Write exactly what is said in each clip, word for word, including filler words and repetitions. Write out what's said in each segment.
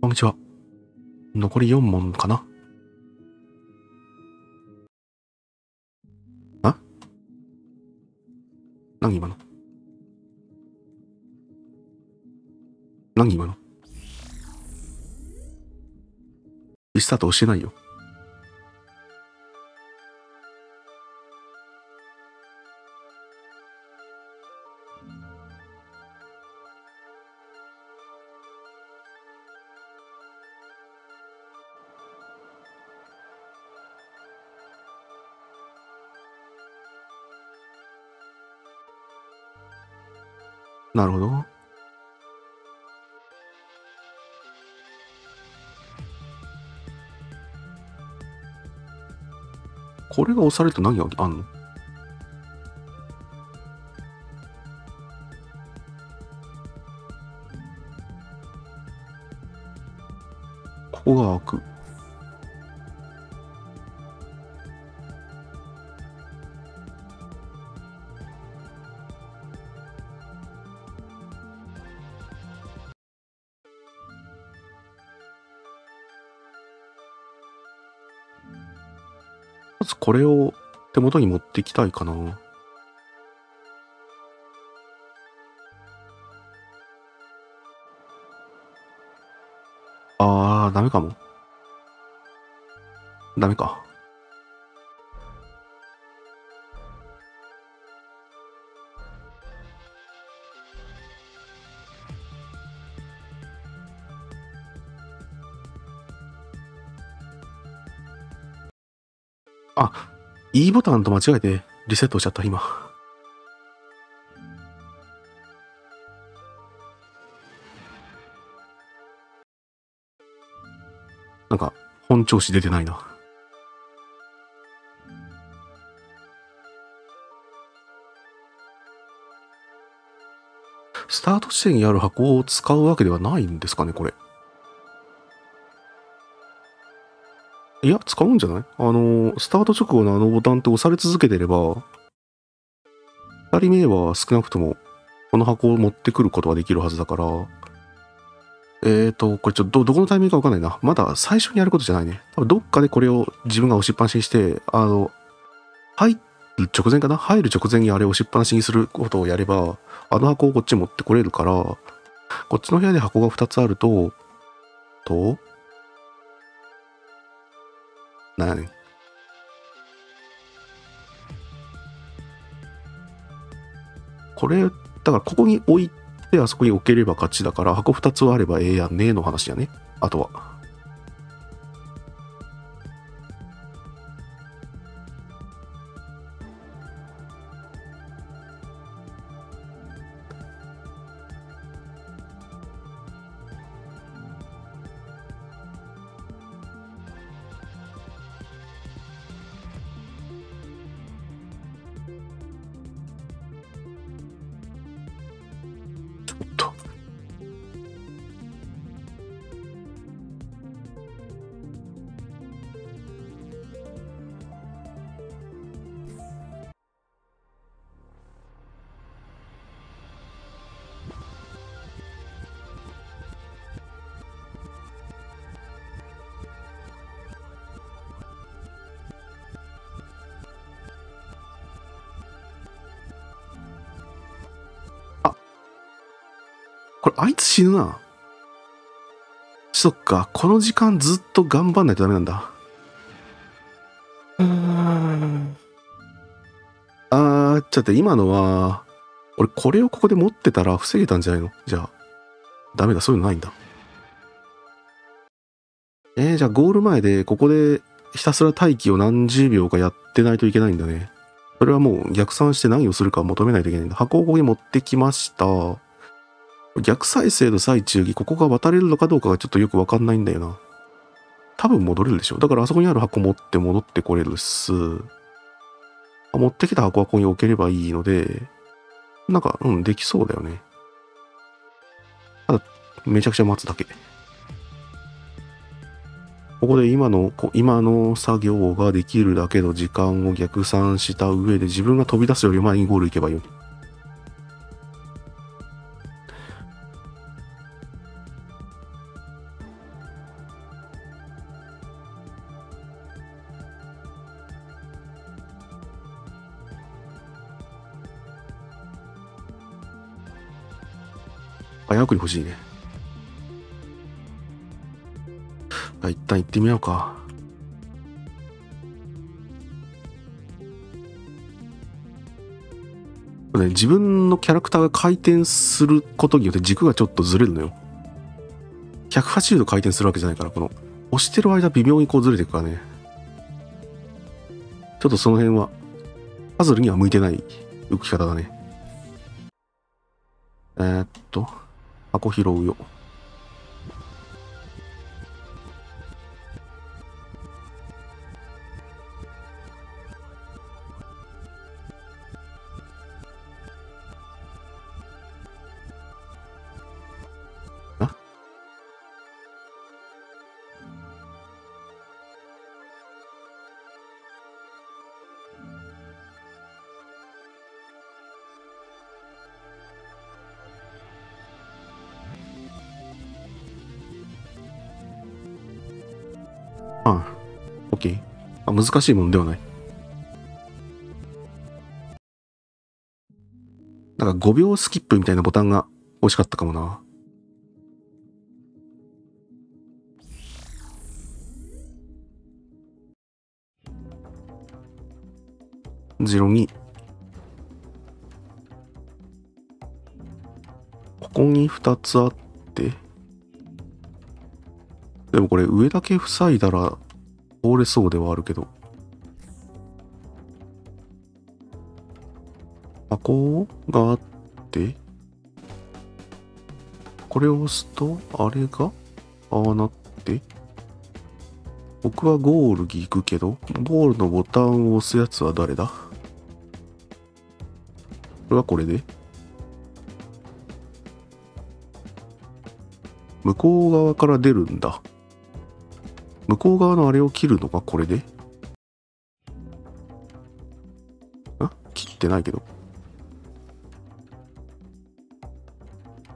こんにちは。残りよん問かな。あ？何今の？何今の？リスタート押してないよ。なるほど。これが押されると何があんの？ここが開く。これを手元に持ってきたいかな。あー、ダメかも。ダメか。あ、E ボタンと間違えてリセットしちゃった、今。なんか、本調子出てないな。スタート地点にある箱を使うわけではないんですかね、これ。いや、使うんじゃない？あのー、スタート直後のあのボタンって押され続けてれば、二人目は少なくとも、この箱を持ってくることはできるはずだから、えーと、これちょっとど、どこのタイミングかわかんないな。まだ最初にやることじゃないね。多分どっかでこれを自分が押しっぱなしにして、あの、入る直前かな？入る直前にあれを押しっぱなしにすることをやれば、あの箱をこっちに持ってこれるから、こっちの部屋で箱がふたつあると、と、なんやねん。これだからここに置いてあそこに置ければ勝ちだから、箱ふたつはあればええやんねえの話やね。あとはこれ、あいつ死ぬな。そっか、この時間ずっと頑張んないとダメなんだ。うーん。あー、ちょっと今のは、俺これをここで持ってたら防げたんじゃないの？じゃあ、ダメだ、そういうのないんだ。えー、じゃあゴール前でここでひたすら待機を何十秒かやってないといけないんだね。それはもう逆算して何をするか求めないといけないんだ。箱をここに持ってきました。逆再生の最中にここが渡れるのかどうかがちょっとよくわかんないんだよな。多分戻れるでしょ。だからあそこにある箱持って戻ってこれるっす。持ってきた箱はここに置ければいいので、なんか、うん、できそうだよね。ただ、めちゃくちゃ待つだけ。ここで今の、今の作業ができるだけの時間を逆算した上で自分が飛び出すより前にゴール行けばいいよ。バヤークリ欲しいね。あ、一旦行ってみようか。ね、自分のキャラクターが回転することによって軸がちょっとずれるのよ。ひゃくはちじゅうど回転するわけじゃないから、この押してる間微妙にこうずれていくからね。ちょっとその辺はパズルには向いてない動き方だね。えー、っと箱拾うよ。ああ、OK。あ、難しいものではない。なんかごびょうスキップみたいなボタンが惜しかったかもな。ゼロに。ここにふたつあって。でもこれ上だけ塞いだら通れそうではあるけど、箱があって、これを押すとあれがああなって、僕はゴールに行くけど、ゴールのボタンを押すやつは誰だ。これはこれで向こう側から出るんだ。向こう側のあれを切るのがこれで、あ、切ってないけど、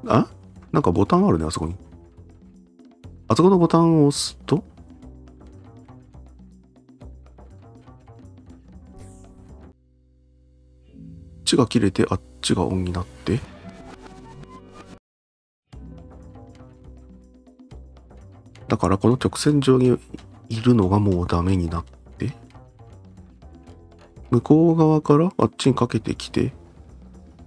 あ、なんかボタンあるね、あそこに。あそこのボタンを押すと、あっちが切れてあっちがオンになって、だからこの直線上にいるのがもうダメになって、向こう側からあっちにかけてきて、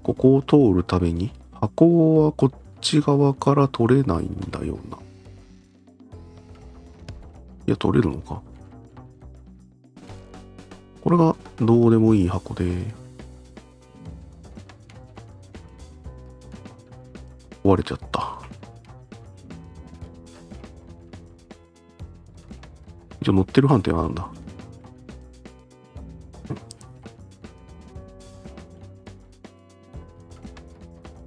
ここを通るために箱はこっち側から取れないんだよな。いや、取れるのか。これがどうでもいい箱で、壊れちゃった。乗ってる判定はなんだ。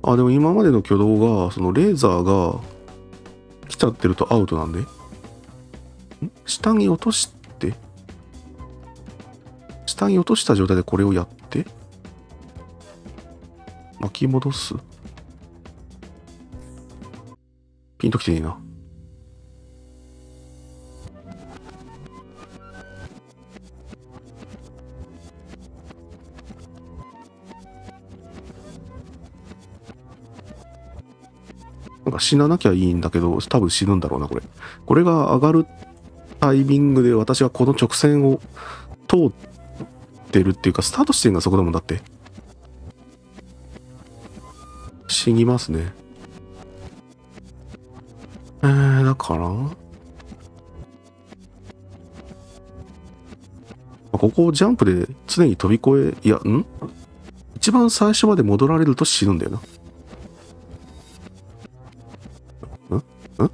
あ、でも今までの挙動がそのレーザーが来ちゃってるとアウトなんで、ん、下に落として、下に落とした状態でこれをやって巻き戻す。ピンときていいな。死ななきゃいいんだけど、多分死ぬんだろうな、これ。これが上がるタイミングで私はこの直線を通ってるっていうか、スタートしてるのがそこだもんだって。死にますね。えー、だから、まあ、ここをジャンプで常に飛び越え、いや、ん?一番最初まで戻られると死ぬんだよな。ん、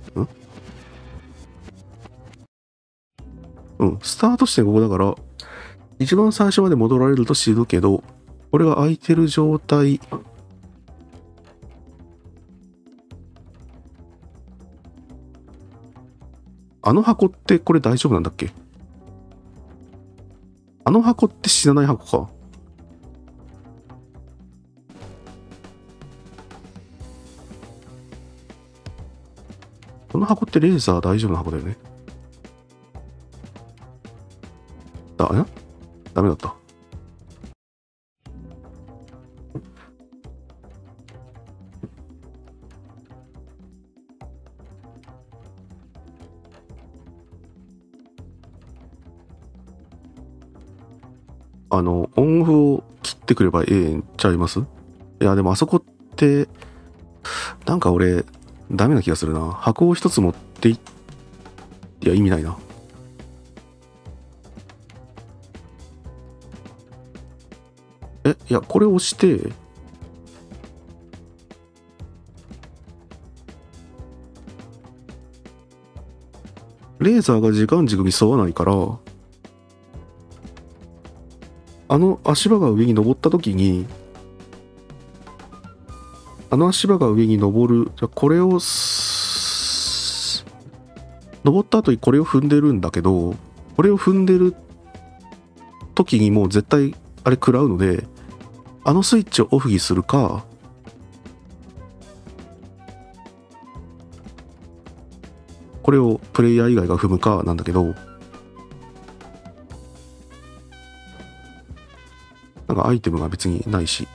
うん、スタートしてここだから一番最初まで戻られると死ぬけど、これが空いてる状態あの箱って、これ大丈夫なんだっけ。あの箱って死なない箱か。この箱ってレーザー大丈夫な箱だよね。だ、え?ダメだった。あのオンオフを切ってくればええんちゃいます？いやでもあそこってなんか俺ダメな気がするな。箱を一つ持っていっいや意味ないな。えいやこれ押してレーザーが時間軸に沿わないからあの足場が上に登った時にあの足場が上に登るじゃこれを登った後にこれを踏んでるんだけどこれを踏んでる時にもう絶対あれ食らうのであのスイッチをオフにするかこれをプレイヤー以外が踏むかなんだけどなんかアイテムが別にないし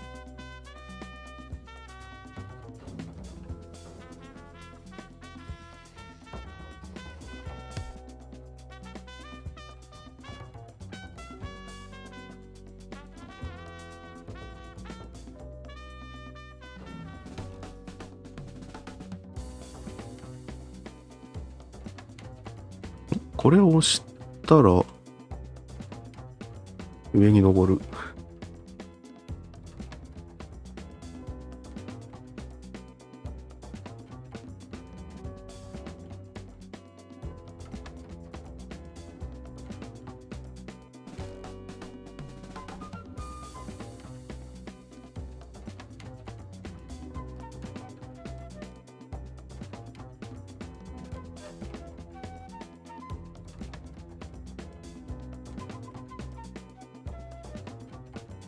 これを押したら上に登る。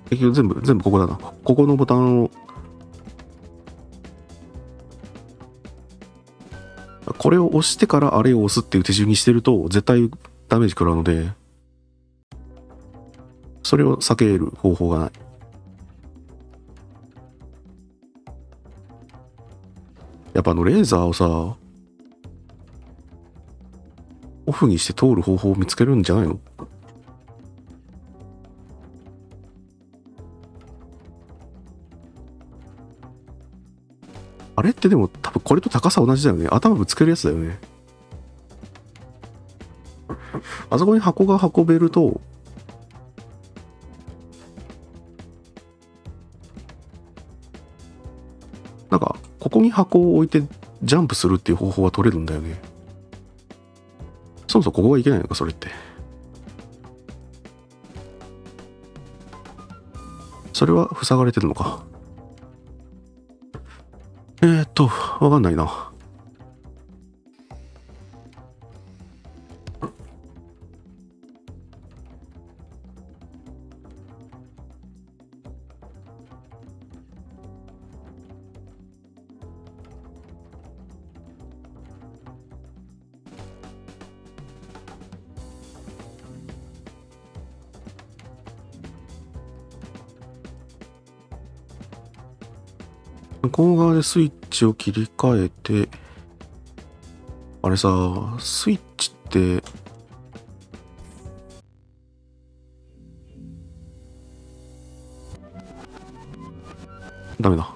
結局全部全部ここだな。ここのボタンをこれを押してからあれを押すっていう手順にしてると絶対ダメージ食らうのでそれを避ける方法がない。やっぱあのレーザーをさオフにして通る方法を見つけるんじゃないの？あれってでも多分これと高さ同じだよね。頭ぶつけるやつだよね。あそこに箱が運べるとなんかここに箱を置いてジャンプするっていう方法は取れるんだよね。そもそもここがいけないのかそれって。それは塞がれてるのか。えーっと、わかんないな。向こう側でスイッチを切り替えて、あれさ、スイッチって、ダメだ。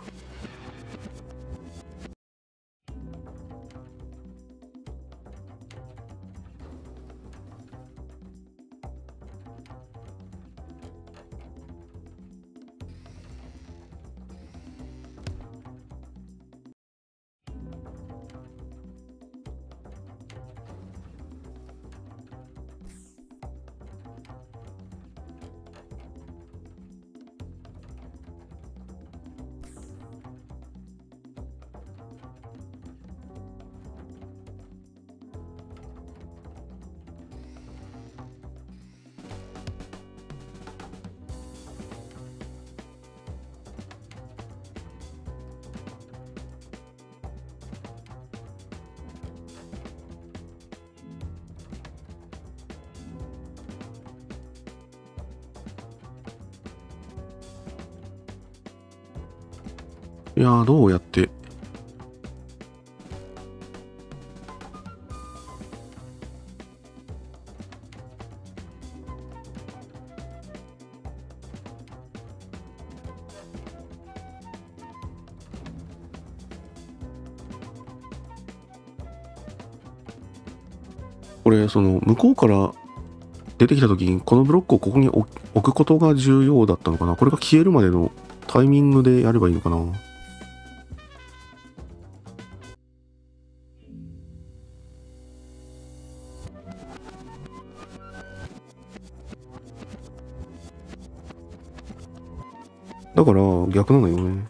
いやーどうやってこれその向こうから出てきた時にこのブロックをここに置くことが重要だったのかな。これが消えるまでのタイミングでやればいいのかな。だから逆なのよね。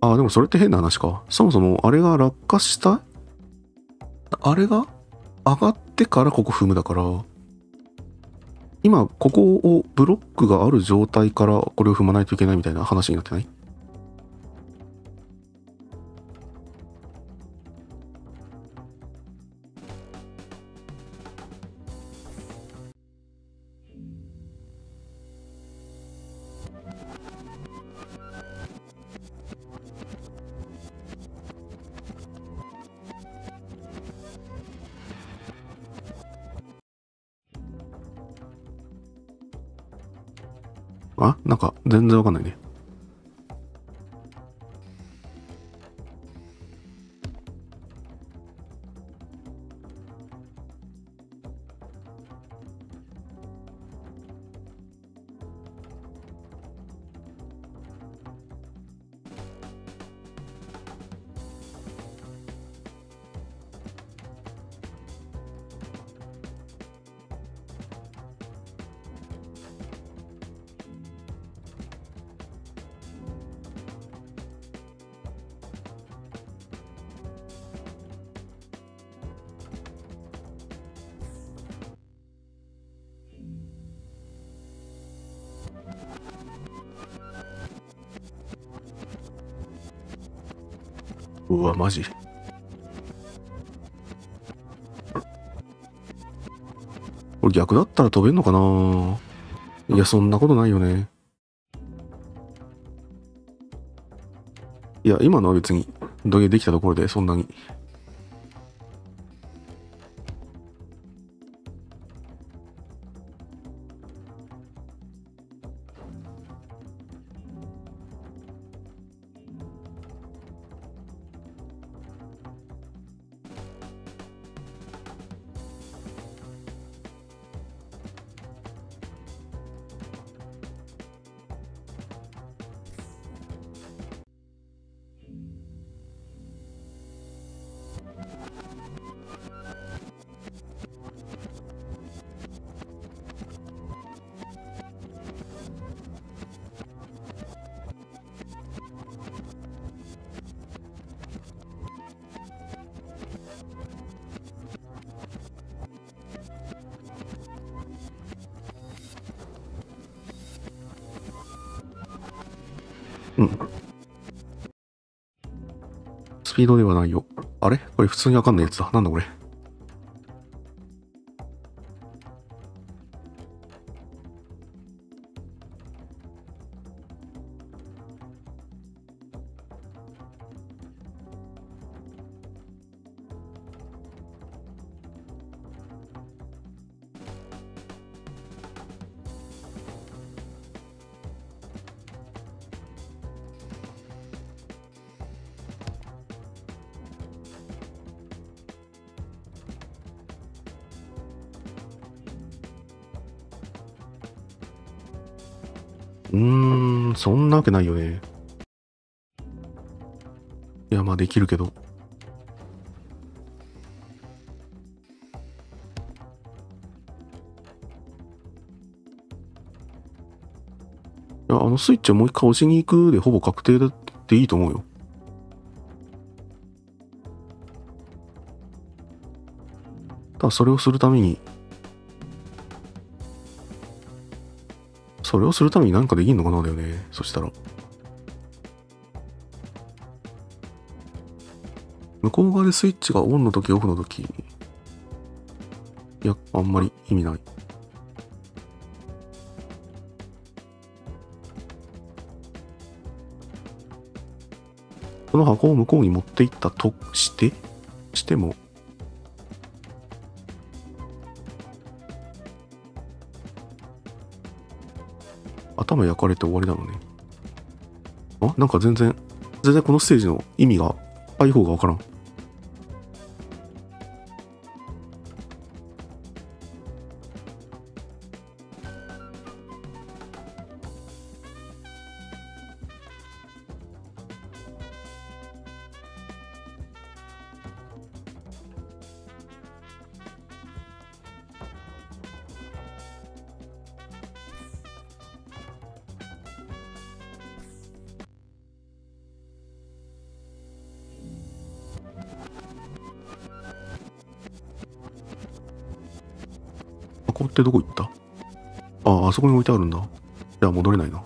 ああ、でもそれって変な話か。そもそもあれが落下したあれが上がってからここ踏むだから、今ここをブロックがある状態からこれを踏まないといけないみたいな話になってない？あ、なんか全然わかんないね。うわ、マジ。これ逆だったら飛べんのかな。いや、そんなことないよね。いや、今のは別に土下できたところでそんなに。うん。スピードではないよ。あれ？これ普通にわかんないやつだ。なんだこれ。うーん、そんなわけないよね。いや、まあできるけど。いや、あのスイッチをもう一回押しに行くでほぼ確定だっていいと思うよ。ただそれをするためにそれをするために何かできんのかなだよね。そしたら向こう側でスイッチがオンの時オフの時、いやあんまり意味ない。この箱を向こうに持っていったとしてしても頭焼かれて終わりなのね。あ、なんか全然全然このステージの意味があい方が分からん。箱ってどこ行った？ああ、あそこに置いてあるんだ。じゃあ戻れないな。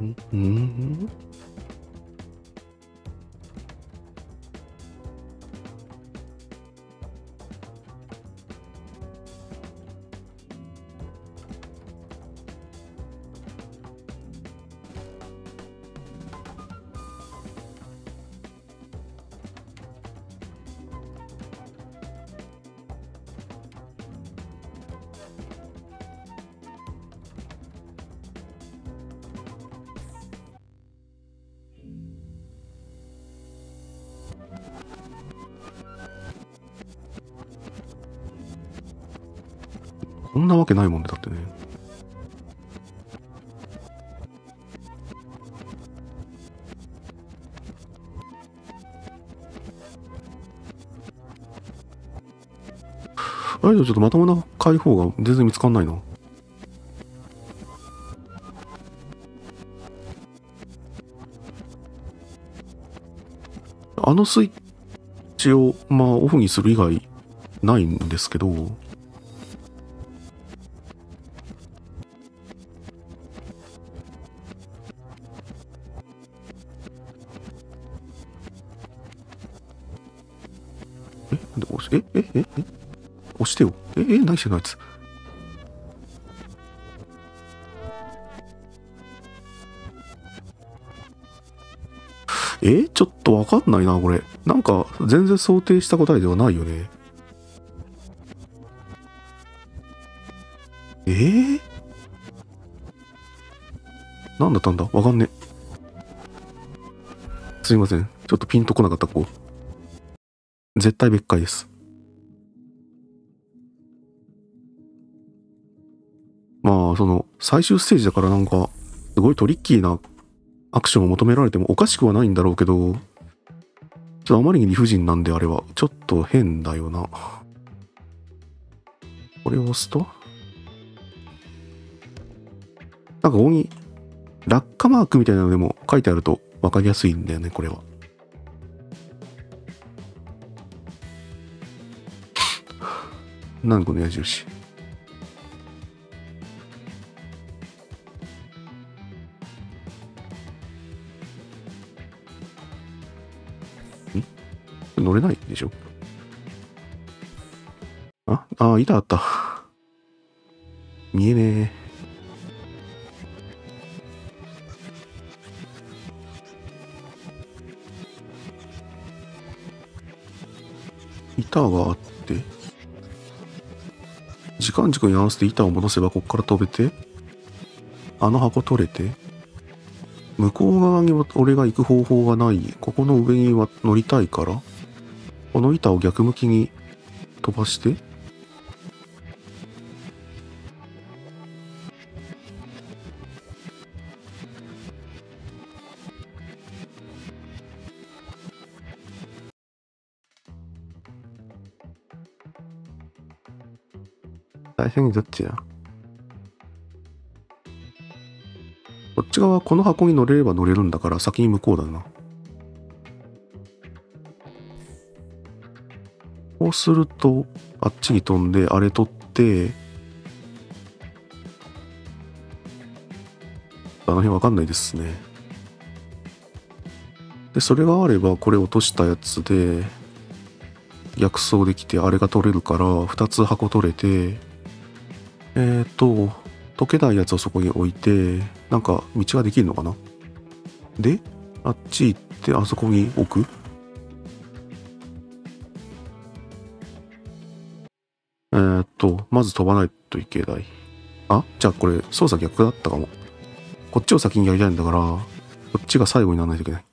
うん、こんなわけないもんね、だってね。あれでちょっとまともな解放が全然見つかんないな。あのスイッチをまあオフにする以外ないんですけど。ええええ押してよ。ええ何してんのあいつ。えちょっとわかんないな、これ。なんか全然想定した答えではないよね。えー、何だったんだわかんね。すいません。ちょっとピンとこなかった、こう。絶対別解です。まあ、その、最終ステージだからなんか、すごいトリッキーなアクションを求められてもおかしくはないんだろうけど、ちょっとあまりに理不尽なんであれは、ちょっと変だよな。これを押すとなんかここに、落下マークみたいなのでも書いてあるとわかりやすいんだよね、これは。なんこの矢印。乗れないでしょ。ああ、板あった。見えねえ。板があって時間軸に合わせて板を戻せばここから飛べて、あの箱取れて、向こう側に俺が行く方法がない。ここの上には乗りたいからこの板を逆向きに飛ばして、最初にどっちや、こっち側はこの箱に乗れれば乗れるんだから先に向こうだな。こうするとあっちに飛んであれ取って、あの辺わかんないですね。でそれがあればこれ落としたやつで逆走できて、あれが取れるからふたつ箱取れて、えっと溶けないやつをそこに置いて、なんか道ができるのかな。であっち行ってあそこに置く。えー、っとまず飛ばないといけない。あ、じゃあこれ操作逆だったかも。こっちを先にやりたいんだからこっちが最後にならないといけない。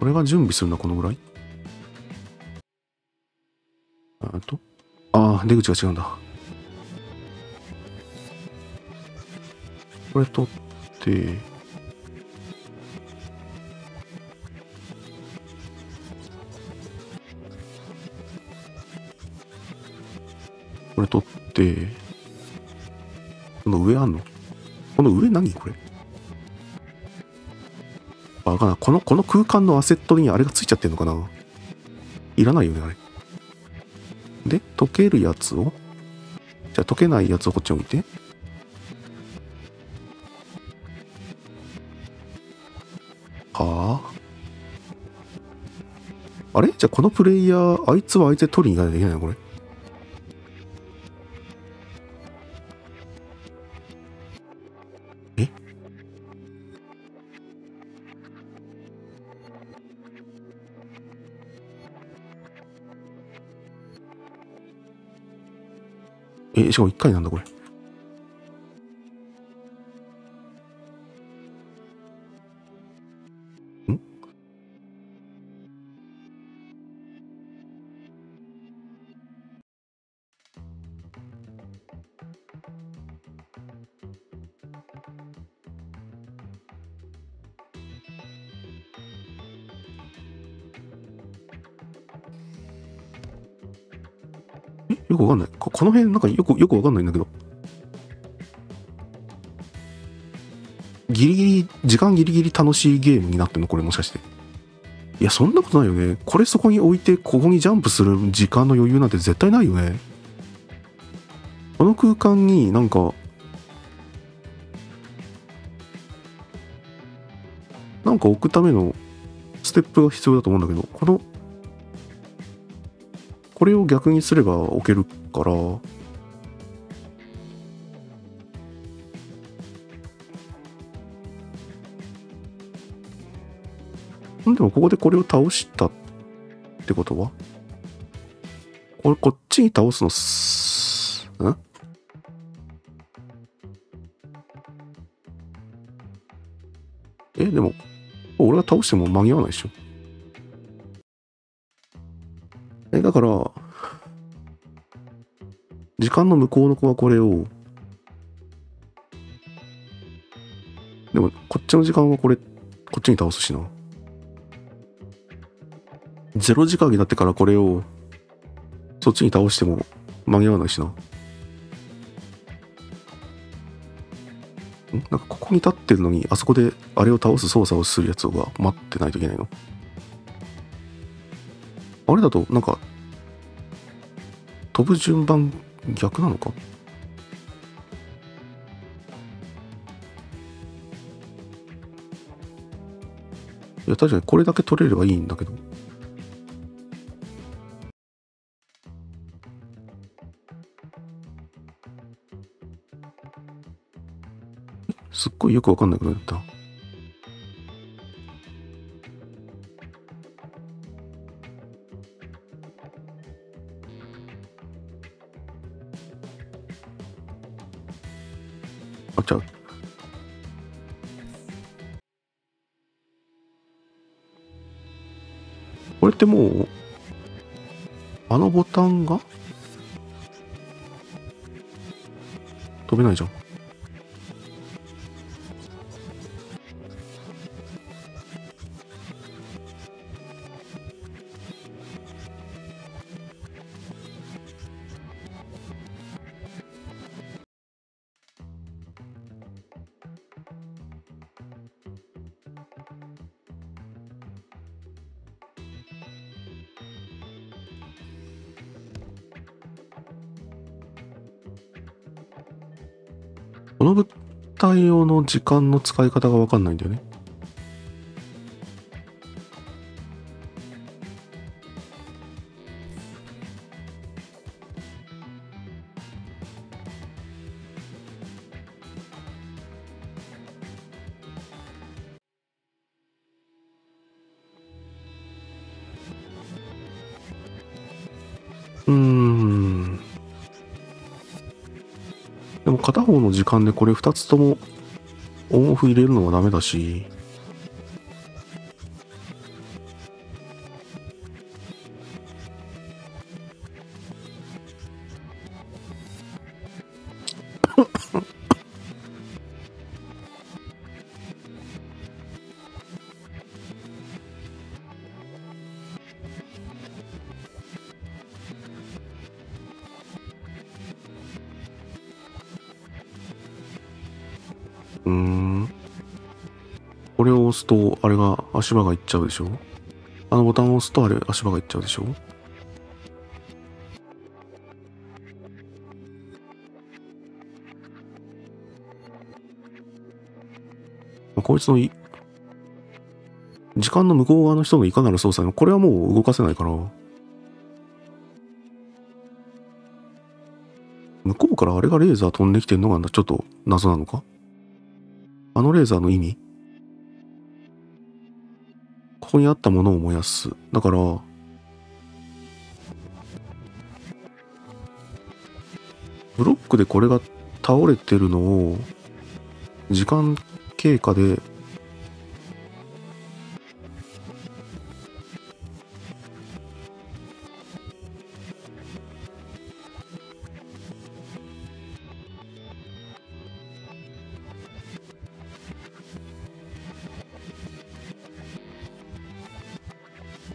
俺が準備するのはこのぐらい？あと、ああ、出口が違うんだ。これ取って、これ取って、この上あんの？この上何これ？あ、わかんない。この、この空間のアセットにあれがついちゃってんのかな？いらないよね、あれ。で、溶けるやつを、じゃあ溶けないやつをこっちに置いて。はあ。あれ？じゃあこのプレイヤー、あいつはあいつで取りに行かないといけないのこれ。え、しかもいっかいなんだこれ。ん？え、よくわかんない。この辺なんかよくよくわかんないんだけど、ギリギリ時間ギリギリ楽しいゲームになってんのこれ、もしかして。いや、そんなことないよねこれ。そこに置いてここにジャンプする時間の余裕なんて絶対ないよね。この空間になんかなんか置くためのステップが必要だと思うんだけど、このこれを逆にすれば置けるから、でもここでこれを倒したってことは、これこっちに倒すのす、ん？え、でも俺が倒しても間に合わないでしょ。え、だから時間の向こうの子はこれを、でもこっちの時間はこれこっちに倒すしな。ゼロ時間になってからこれをそっちに倒しても間に合わないしな。ん？なんかここに立ってるのにあそこであれを倒す操作をするやつが待ってないといけないの？あれだとなんか飛ぶ順番逆なのか？いや、確かにこれだけ取れればいいんだけど。すっごいよくわかんなくなった。これってもうあのボタンが飛べないじゃん。この物体用の時間の使い方が分かんないんだよね。うーん。でも片方の時間でこれふたつともオンオフ入れるのはダメだし、うーん。これを押すと、あれが、足場がいっちゃうでしょ。あのボタンを押すと、あれ、足場がいっちゃうでしょ。こいつのい、時間の向こう側の人のいかなる操作も、これはもう動かせないから。向こうからあれがレーザー飛んできてんのがちょっと謎なのか。あのレーザーの意味、ここにあったものを燃やす。だからブロックでこれが倒れてるのを時間経過で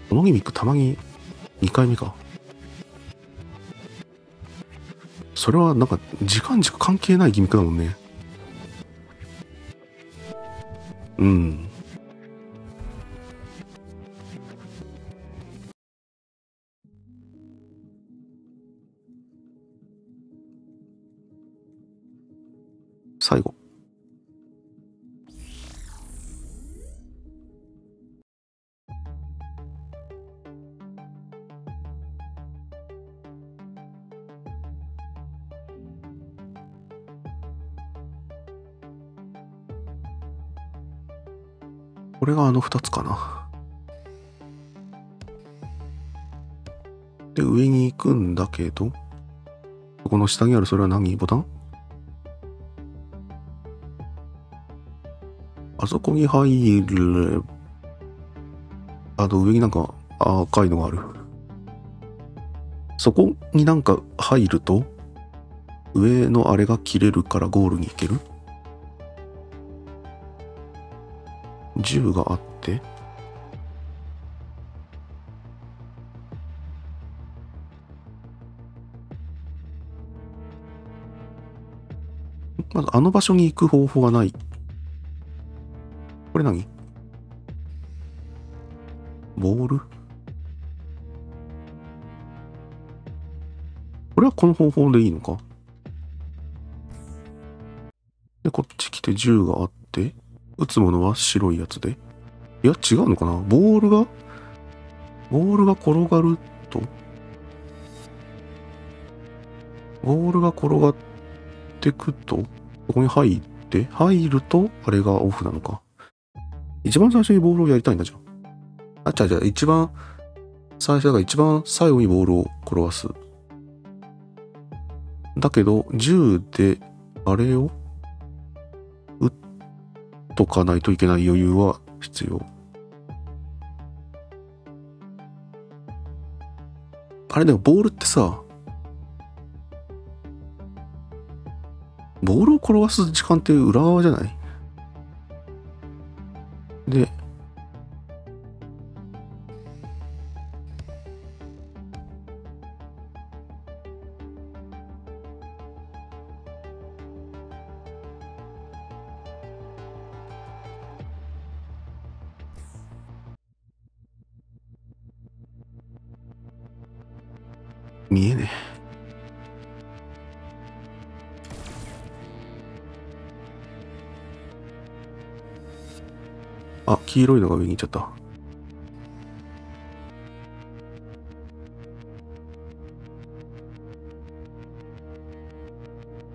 このギミックたまににかいめか。それはなんか時間軸関係ないギミックだもんね。うん、最後これがあのふたつかな。で、上に行くんだけど、この下にあるそれは何ボタン？あそこに入れ、あと上になんか赤いのがある。そこになんか入ると、上のあれが切れるからゴールに行ける。銃があってまずあの場所に行く方法がない。これ何？ボール？これはこの方法でいいのか。でこっち来て銃があって打つものは白いやつで。いや、違うのかな。ボールが、ボールが転がると、ボールが転がってくと、ここに入って、入ると、あれがオフなのか。一番最初にボールをやりたいんだじゃん。あっちゃじゃ、一番最初だから一番最後にボールを転がす。だけど、銃で、あれを、とかないといけない余裕は必要。あれでもボールってさ、ボールを転がす時間って裏側じゃない？で、見えねえ。あ、黄色いのが上に行っちゃった。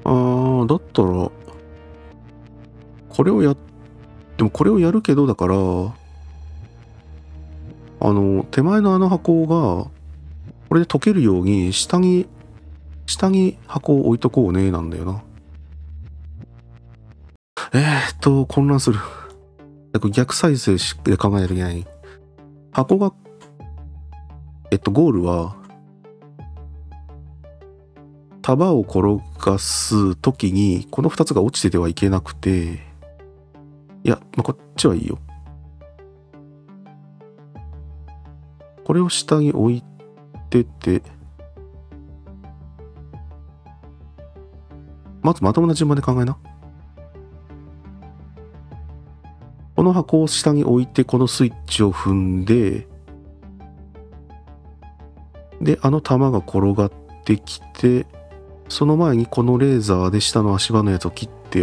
あー、だったらこれをやでもこれをやるけど、だからあの手前のあの箱がこれで溶けるように、下に、下に箱を置いとこうね、なんだよな。えーっと、混乱する。逆再生で考えないといけない。箱が、えっと、ゴールは、束を転がすときに、このふたつが落ちててはいけなくて、いや、まあ、こっちはいいよ。これを下に置いて、出てまずまともな順番で考えな。の箱を下に置いてこのスイッチを踏んで、であの玉が転がってきて、その前にこのレーザーで下の足場のやつを切って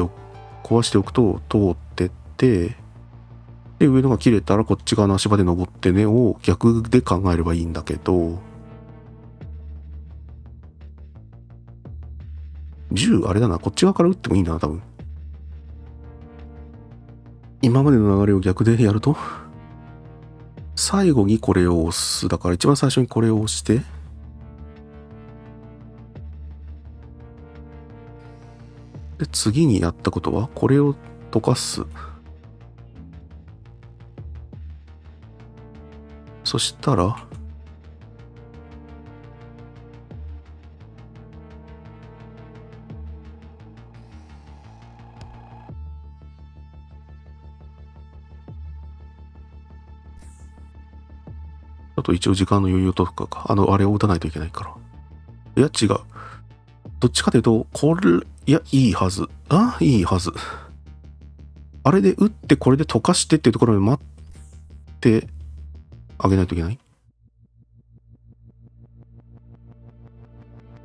壊しておくと通ってって、で上のが切れたらこっち側の足場で登ってねを逆で考えればいいんだけど、銃あれだな、こっち側から撃ってもいいんだな多分。今までの流れを逆でやると最後にこれを押す。だから一番最初にこれを押して、で次にやったことはこれを溶かす。そしたらあと一応時間の余裕とかか、あのあれを打たないといけないから、いや違う、どっちかというとこれ、いやいいはず、あいいはず、あれで打ってこれで溶かしてっていうところで待ってあげないといけない。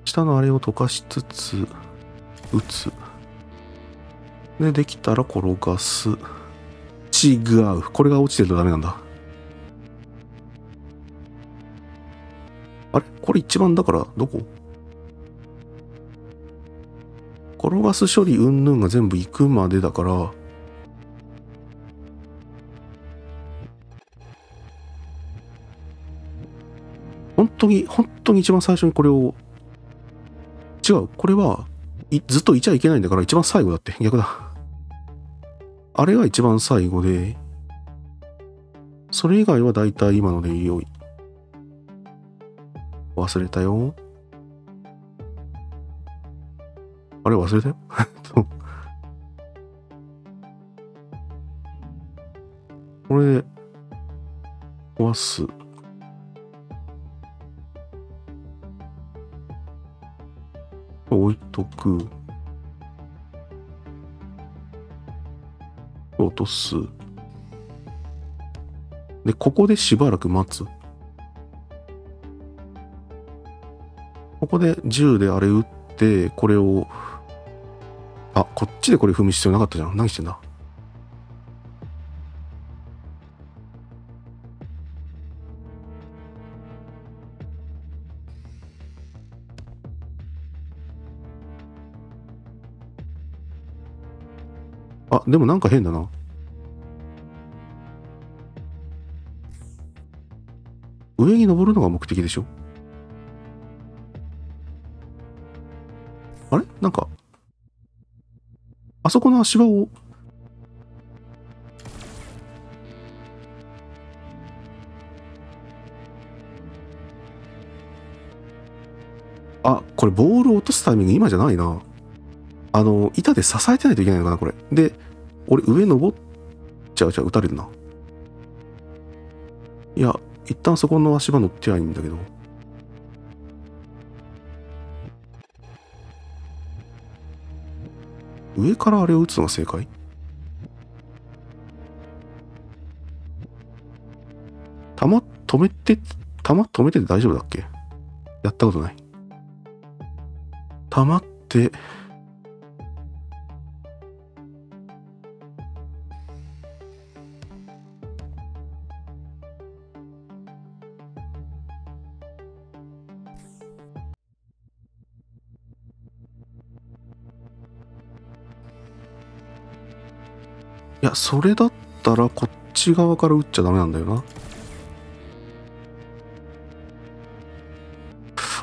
下のあれを溶かしつつ打つ、でできたら転がす。違う、これが落ちてるとダメなんだ。あれこれ一番だからどこ、転がす処理うんぬんが全部行くまでだから、本当に本当に一番最初にこれを、違う、これはずっといちゃいけないんだから一番最後だって、逆だ、あれが一番最後で、それ以外はだいたい今ので良い。忘れたよ。あれ忘れたよ。これで壊す。置いとく。落とす。でここでしばらく待つ。ここで銃であれ撃って、これを、あ、こっちでこれ踏む必要なかったじゃん。何してんだ。あ、でもなんか変だな。上に登るのが目的でしょ。あれなんか、あそこの足場を、あ、これボールを落とすタイミング今じゃないな。あの、板で支えてないといけないのかな、これ。で、俺上登っちゃう、じゃあ打たれるな。いや、一旦そこの足場乗ってはいいんだけど。上からあれを打つのが正解？弾止めて、弾止めてて大丈夫だっけ？やったことない。弾って、いや、それだったらこっち側から打っちゃダメなんだよな。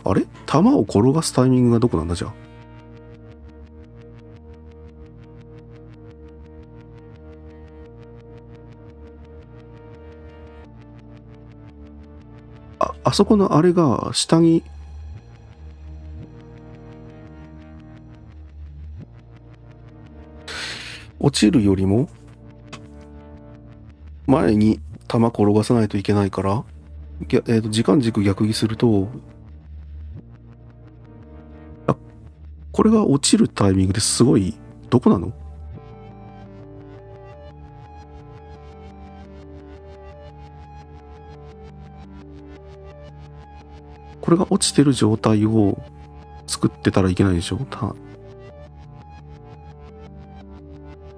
あれ弾を転がすタイミングがどこなんだじゃあ。あ、あそこのあれが下に。落ちるよりも前に弾転がさないといけないから、えー、と時間軸逆にすると、あ、これが落ちるタイミングですごい、どこなの？れが落ちてる状態を作ってたらいけないでしょ。た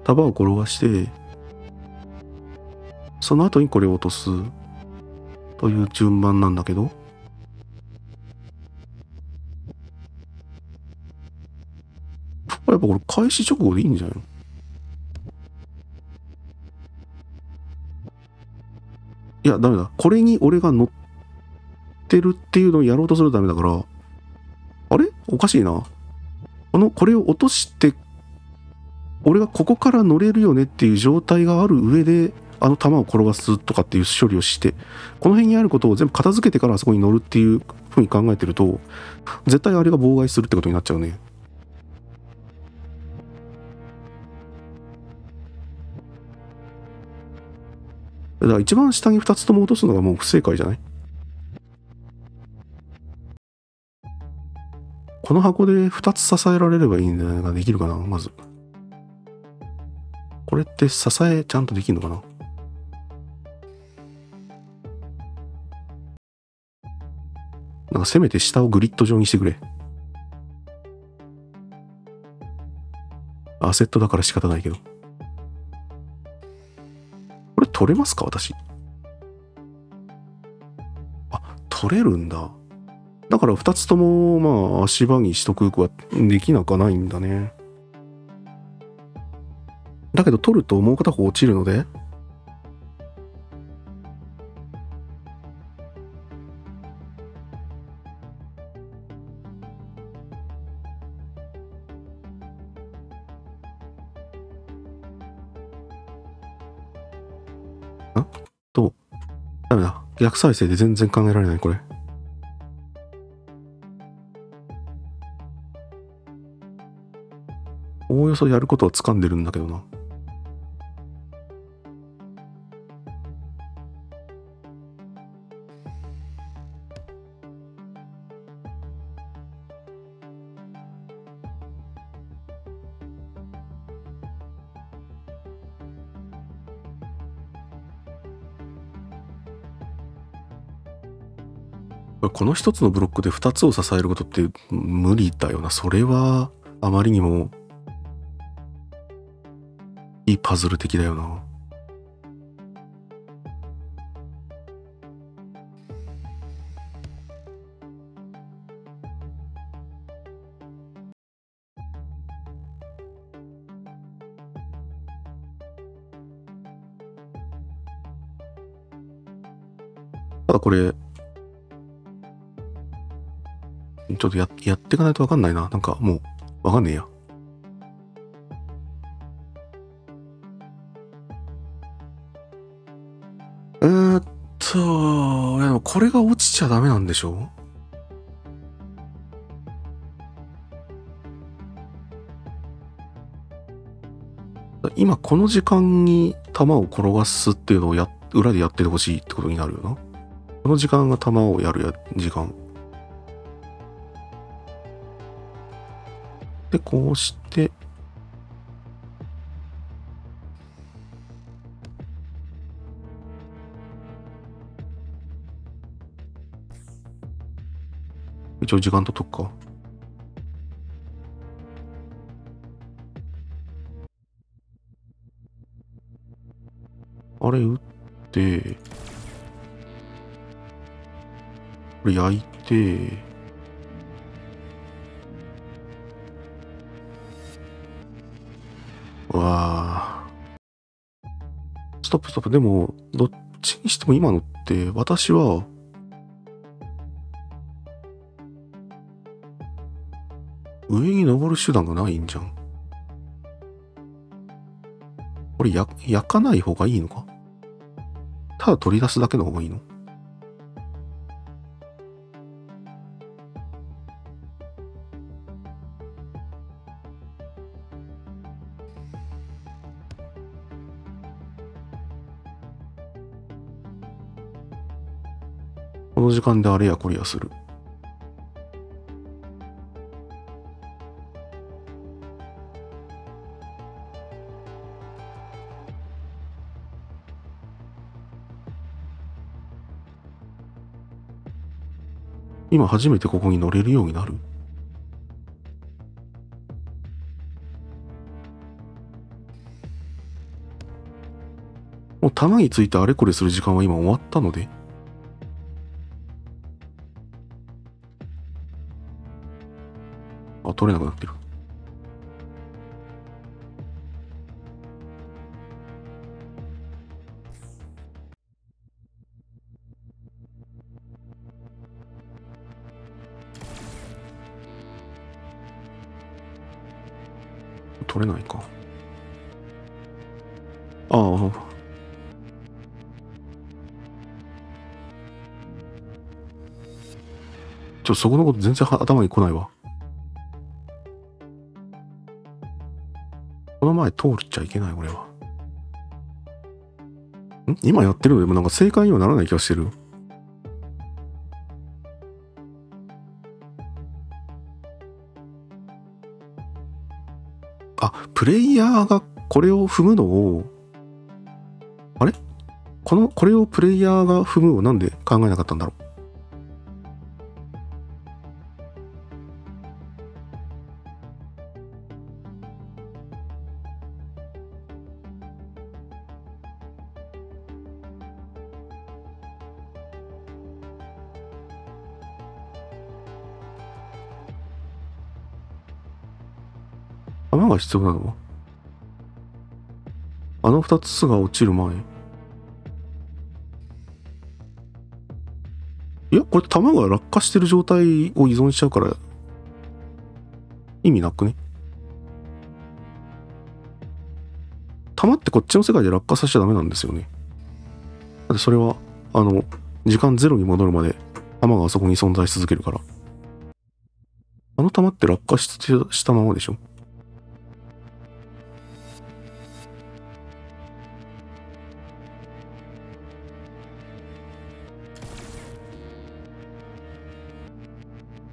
束を転がしてその後にこれを落とすという順番なんだけど、やっぱこれ開始直後でいいんじゃないの。いやダメだ、これに俺が乗ってるっていうのをやろうとするとダメだから、あれおかしいな。このこれを落として俺がここから乗れるよねっていう状態がある上であの弾を転がすとかっていう処理をして、この辺にあることを全部片付けてからあそこに乗るっていうふうに考えてると絶対あれが妨害するってことになっちゃうね。だから一番下にふたつとも落とすのがもう不正解じゃない。この箱でふたつ支えられればいいんじゃないか。できるかな。まずこれって支えちゃんとできるのかな。なんかせめて下をグリッド状にしてくれ。アセットだから仕方ないけど。これ取れますか私。あ、取れるんだ。だからふたつともまあ足場にしとくはできなかないんだね。だけど取るともう片方落ちるので。逆再生で全然考えられないこれ。おおよそやることは掴んでるんだけどな。この一つのブロックで二つを支えることって無理だよな。それはあまりにもいいパズル的だよな。ただこれちょっと や, やっていかないと分かんないな。なんかもう分かんねえや。えー、っといやでもこれが落ちちゃダメなんでしょ。今この時間に弾を転がすっていうのをや裏でやっててほしいってことになるよな。この時間が弾をやるや時間で、こうして一応時間ととくか。あれ打ってこれ焼いて。わあストップストップ。でもどっちにしても今のって私は上に登る手段がないんじゃん。これや焼かない方がいいのか。ただ取り出すだけの方がいいの。この時間であれやこれやする。今初めてここに乗れるようになる。もう玉についてあれこれする時間は今終わったので、あ、取れなくなってる。取れないか。ああ。ちょ、そこのこと全然頭に来ないわ。この前通るっちゃいけない、俺は。ん？今やってるのでもなんか正解にはならない気がしてる。あ、プレイヤーがこれを踏むのを、あれ？この、これをプレイヤーが踏むをなんで考えなかったんだろう。弾が必要なのはあのふたつが落ちる前、いやこれ弾が落下してる状態を依存しちゃうから意味なくね。弾ってこっちの世界で落下させちゃダメなんですよね。だってそれはあの時間ゼロに戻るまで弾があそこに存在し続けるから、あの弾って落下したままでしょ。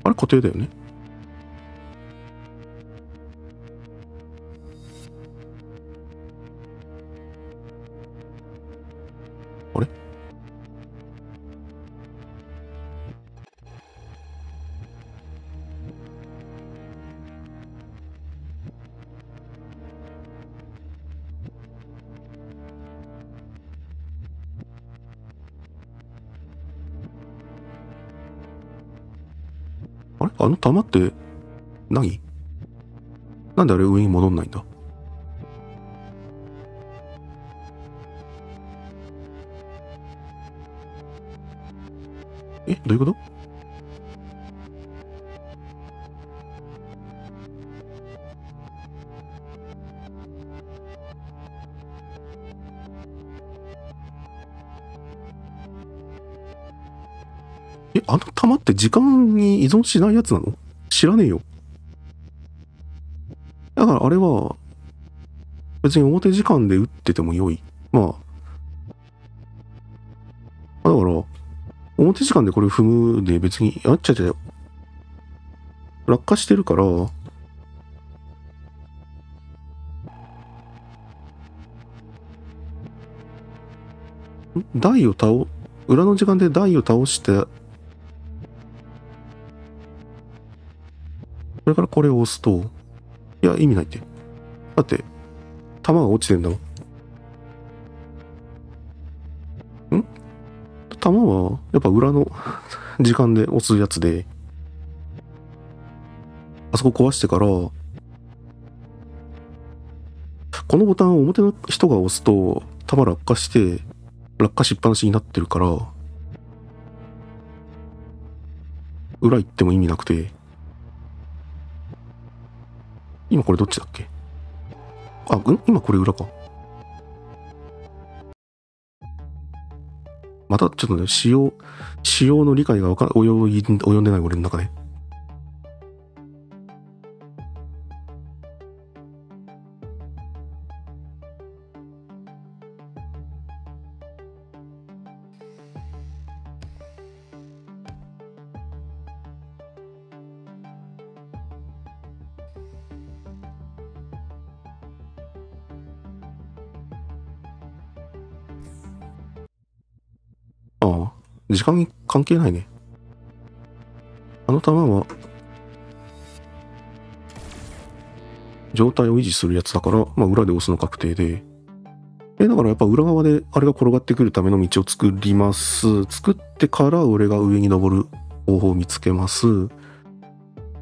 あれ固定だよね。あれ？あの玉って何？なんであれ上に戻んないんだ。え、どういうこと？え、あの玉って時間に依存しないやつなの？知らねえよ。だからあれは別に表時間で打ってても良い。まあだから表時間でこれ踏むで別に、あっちゃっちゃ落下してるから、台を倒裏の時間で台を倒して。それからこれを押すと、いや意味ないって。だって弾が落ちてんだもん。ん？弾はやっぱ裏の時間で押すやつで、あそこ壊してからこのボタンを表の人が押すと弾落下して落下しっぱなしになってるから裏行っても意味なくて。今これどっちだっけ？あ、ん？今これ裏か。またちょっとね、仕様、仕様の理解が及び、及んでない俺の中で。時間に関係ないね。の弾は状態を維持するやつだから、まあ、裏で押すの確定で。え、だからやっぱ裏側であれが転がってくるための道を作ります。作ってから俺が上に登る方法を見つけます。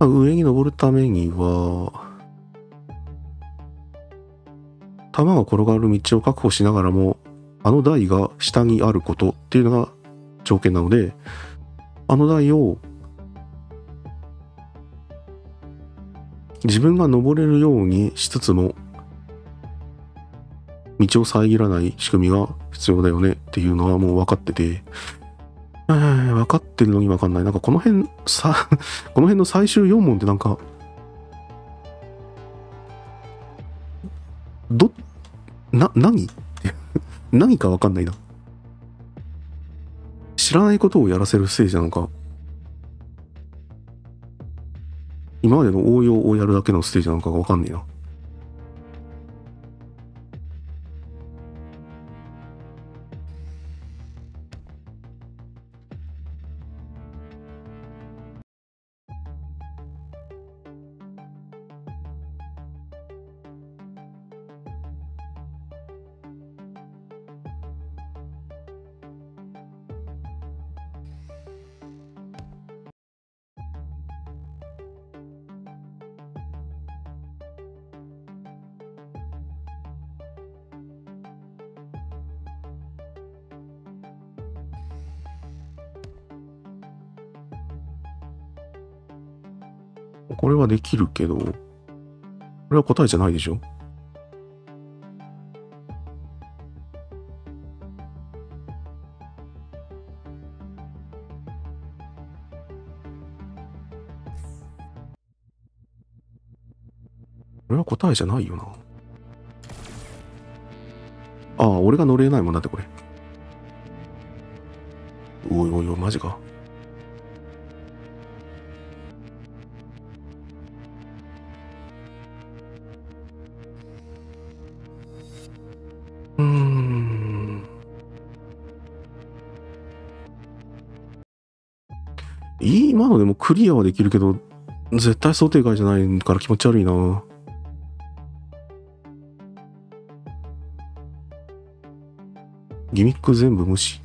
上に登るためには、弾が転がる道を確保しながらも、あの台が下にあることっていうのが条件なので、あの台を自分が登れるようにしつつも、道を遮らない仕組みが必要だよねっていうのはもう分かってて、分かってるのに分かんない。なんかこの辺さ、この辺の最終よん問ってなんか、ど、な、何何か分かんないな。知らないことをやらせるステージなのか、今までの応用をやるだけのステージなのかが分かんねえな。これはできるけど、これは答えじゃないでしょ。これは答えじゃないよな。ああ、俺が乗れないもんだってこれ。おいおいおい、マジか。今のでもクリアはできるけど、絶対想定外じゃないから気持ち悪いな。ギミック全部無視。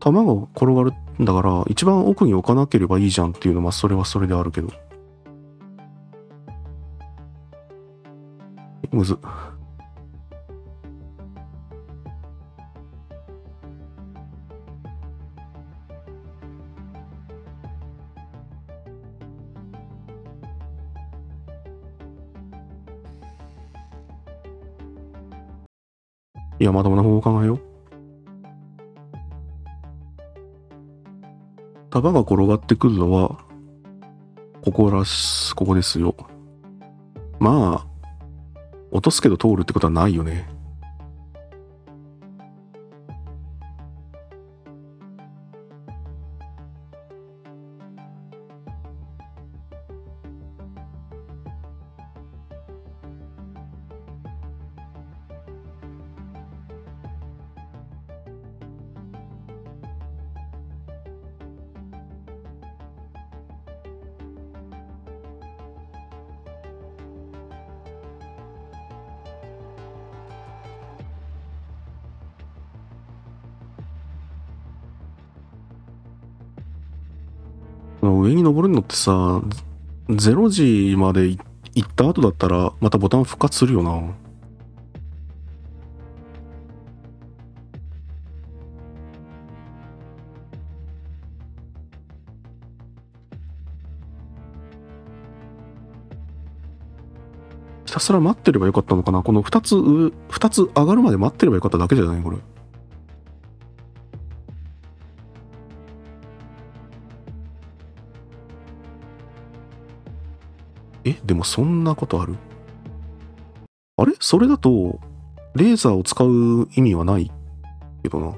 弾が転がるんだから一番奥に置かなければいいじゃんっていうのはそれはそれであるけど、むずっ。いや、まだまだ方法考えよう。束が転がってくるのはここらす、ここですよ。まあ落とすけど通るってことはないよね。上に登るのってさ、ゼロじまで行った後だったらまたボタン復活するよな。ひたすら待ってればよかったのかな。このふたつ上、ふたつ上がるまで待ってればよかっただけじゃないこれ。え、でもそんなことある？あれ？それだとレーザーを使う意味はないけどな。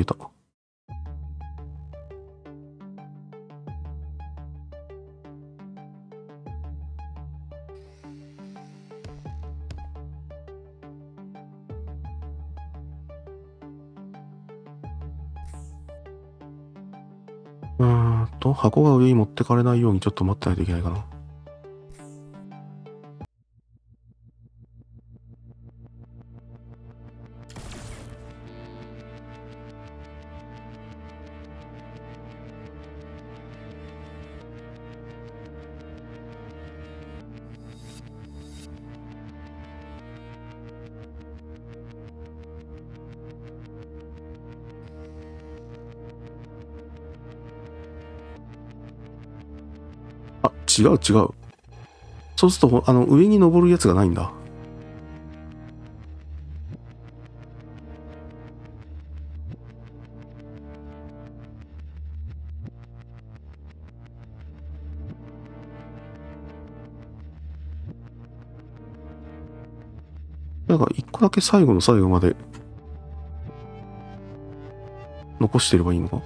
消えた。うんと、箱が上に持ってかれないようにちょっと待ってないといけないかな。違う違う。そうするとあの上に登るやつがないんだ。なんか一個だけ最後の最後まで残してればいいのか。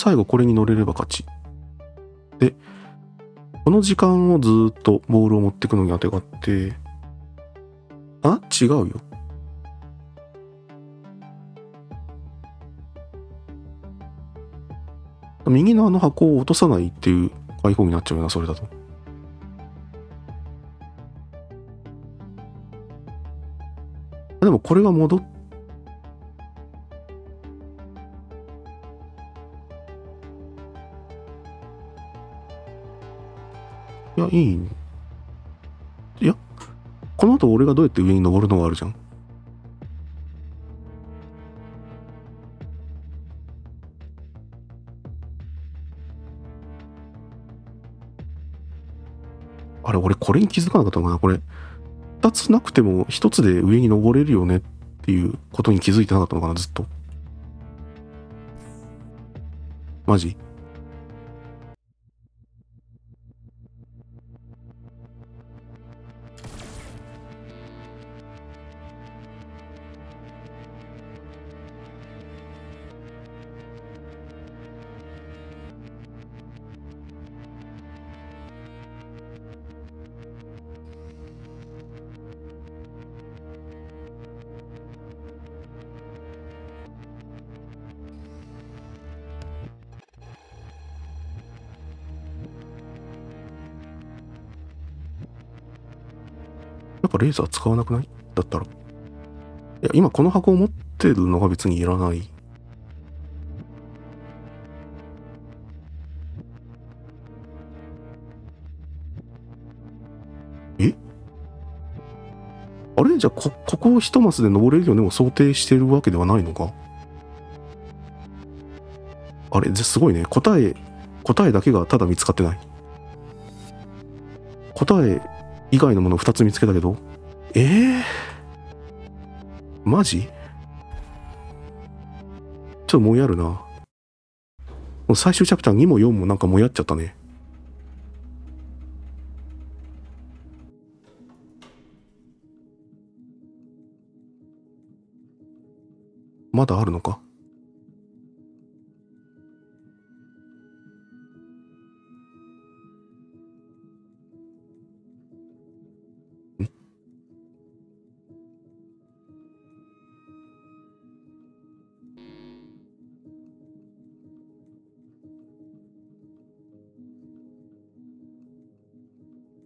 最後これに乗れれば勝ちで、この時間をずーっとボールを持ってくのに当てがって、あ、違うよ。右のあの箱を落とさないっていう解放になっちゃうよな、それだと。でもこれは戻っていや、いい。いや、この後俺がどうやって上に登るのがあるじゃん。あれ、俺これに気づかなかったのかな。これふたつなくてもひとつで上に登れるよねっていうことに気づいてなかったのかな、ずっと。マジレーザー使わなくない？だったら。いや、今この箱を持ってるのが別にいらない。え？あれ？じゃあこ、ここを一マスで登れるよねを想定してるわけではないのか？あれ、すごいね。答え、答えだけがただ見つかってない。答え以外のものをふたつ見つけたけど、ええー、マジ？ちょっともやるな。もう最終チャプターにもよんもなんかもやっちゃったね。まだあるのか？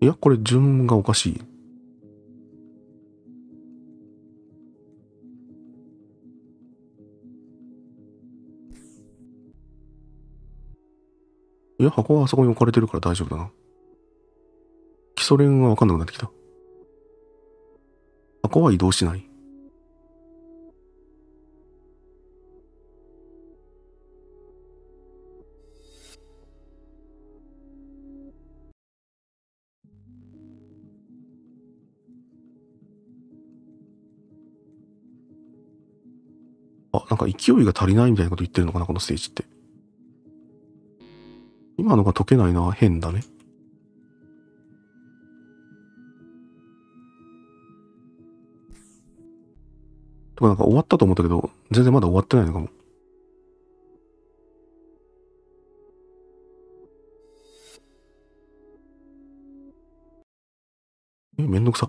いや、これ順がおかしい。いや、箱はあそこに置かれてるから大丈夫だな。基礎連が分かんなくなってきた。箱は移動しない。あ、なんか勢いが足りないみたいなこと言ってるのかな、このステージって。今のが解けないのは変だね。とかなんか終わったと思ったけど、全然まだ終わってないのかも。え、めんどくさ。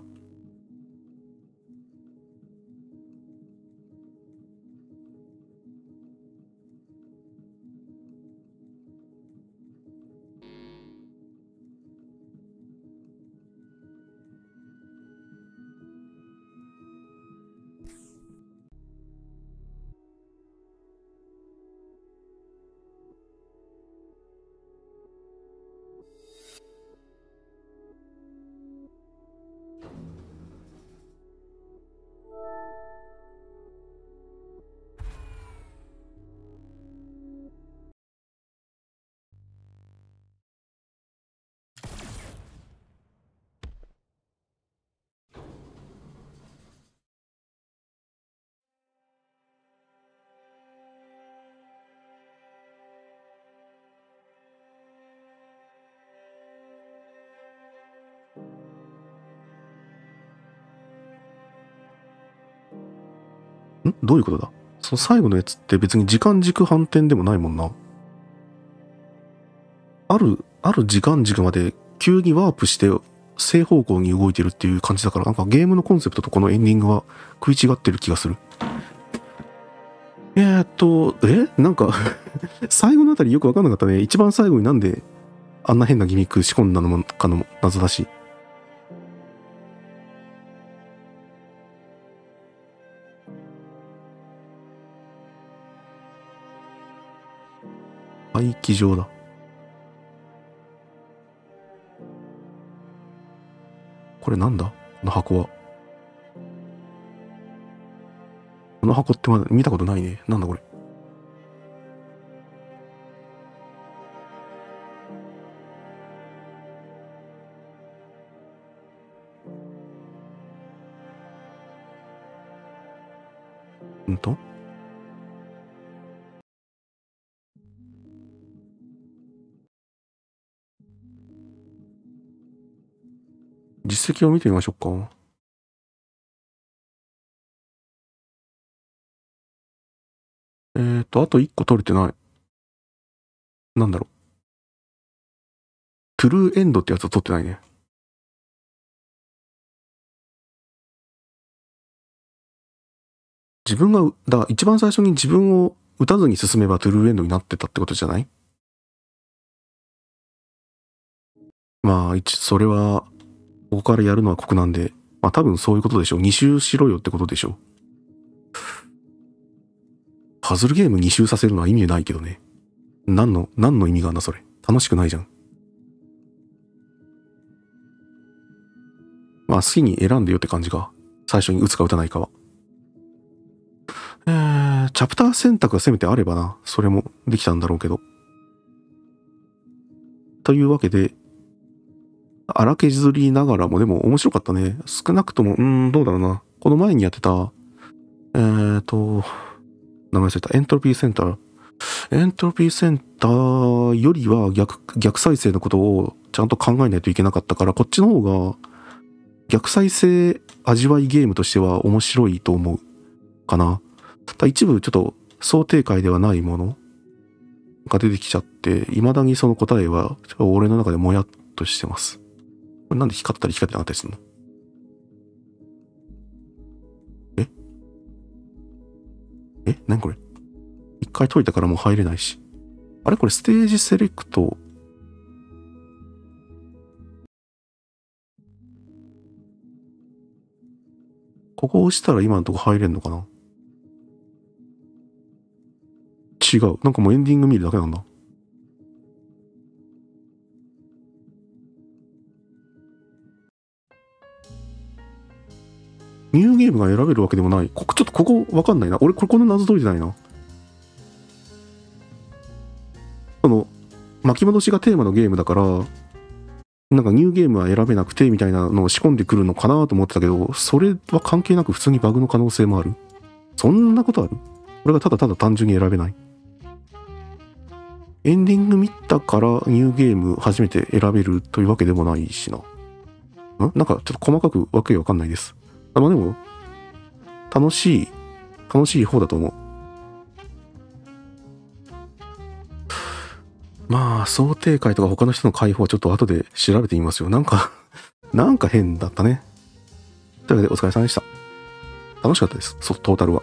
ん？どういうことだ？その最後のやつって別に時間軸反転でもないもんな。ある、ある時間軸まで急にワープして正方向に動いてるっていう感じだから、なんかゲームのコンセプトとこのエンディングは食い違ってる気がする。えーっと、え？なんか、最後のあたりよくわかんなかったね。一番最後になんであんな変なギミック仕込んだのかの謎だし。廃棄場だ。これなんだ？この箱は。この箱ってまだ見たことないね。なんだこれ。うんと？実績を見てみましょうか。えーと、あといっこ取れてない。なんだろう。トゥルーエンドってやつは取ってないね。自分が、だから一番最初に自分を撃たずに進めばトゥルーエンドになってたってことじゃない？まあ、一、それは、ここからやるのは酷なんで、まあ多分そういうことでしょう。に周しろよってことでしょう。パズルゲームに周させるのは意味ないけどね。何の、何の意味があんだそれ。楽しくないじゃん。まあ好きに選んでよって感じか。最初に打つか打たないかは。えー、チャプター選択がせめてあればな。それもできたんだろうけど。というわけで、荒削りながらもでも面白かったね。少なくとも、うーん、どうだろうな。この前にやってた、えーと、名前忘れた、エントロピーセンター。エントロピーセンターよりは逆、逆再生のことをちゃんと考えないといけなかったから、こっちの方が逆再生味わいゲームとしては面白いと思うかな。ただ一部ちょっと想定外ではないものが出てきちゃって、未だにその答えは俺の中でもやっとしてます。これなんで光ったり光ってなかったりするの？え？え？何これ？一回解いたからもう入れないし。あれこれステージセレクト。ここ押したら今のとこ入れんのかな？違う。なんかもうエンディング見るだけなんだ。ニューゲームが選べるわけでもない。ここちょっとここわかんないな。俺ここの謎解いてないな。その巻き戻しがテーマのゲームだから、なんかニューゲームは選べなくてみたいなのを仕込んでくるのかなと思ってたけど、それは関係なく普通にバグの可能性もある。そんなことある？俺がただただ単純に選べない。エンディング見たからニューゲーム初めて選べるというわけでもないしな。んなんかちょっと細かくわけわかんないです。あ、まあでも、楽しい、楽しい方だと思う。まあ、想定会とか他の人の解放はちょっと後で調べてみますよ。なんか、なんか変だったね。というわけでお疲れ様でした。楽しかったです。そう、トータルは。